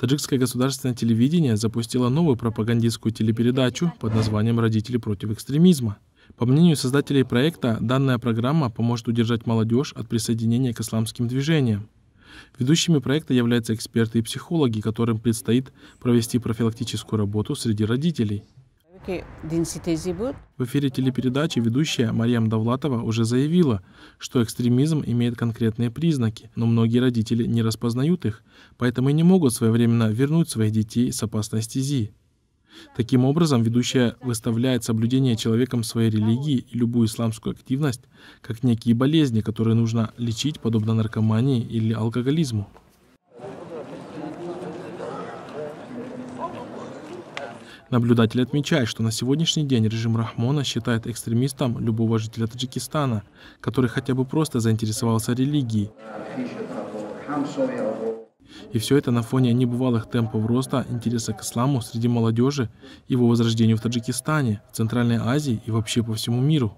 Таджикское государственное телевидение запустило новую пропагандистскую телепередачу под названием «Родители против экстремизма». По мнению создателей проекта, данная программа поможет удержать молодежь от присоединения к исламским движениям. Ведущими проекта являются эксперты и психологи, которым предстоит провести профилактическую работу среди родителей. В эфире телепередачи ведущая Марьям Давлатова уже заявила, что экстремизм имеет конкретные признаки, но многие родители не распознают их, поэтому и не могут своевременно вернуть своих детей с опасной стези. Таким образом, ведущая выставляет соблюдение человеком своей религии и любую исламскую активность как некие болезни, которые нужно лечить, подобно наркомании или алкоголизму. Наблюдатель отмечает, что на сегодняшний день режим Рахмона считает экстремистом любого жителя Таджикистана, который хотя бы просто заинтересовался религией. И все это на фоне небывалых темпов роста интереса к исламу среди молодежи, его возрождению в Таджикистане, в Центральной Азии и вообще по всему миру.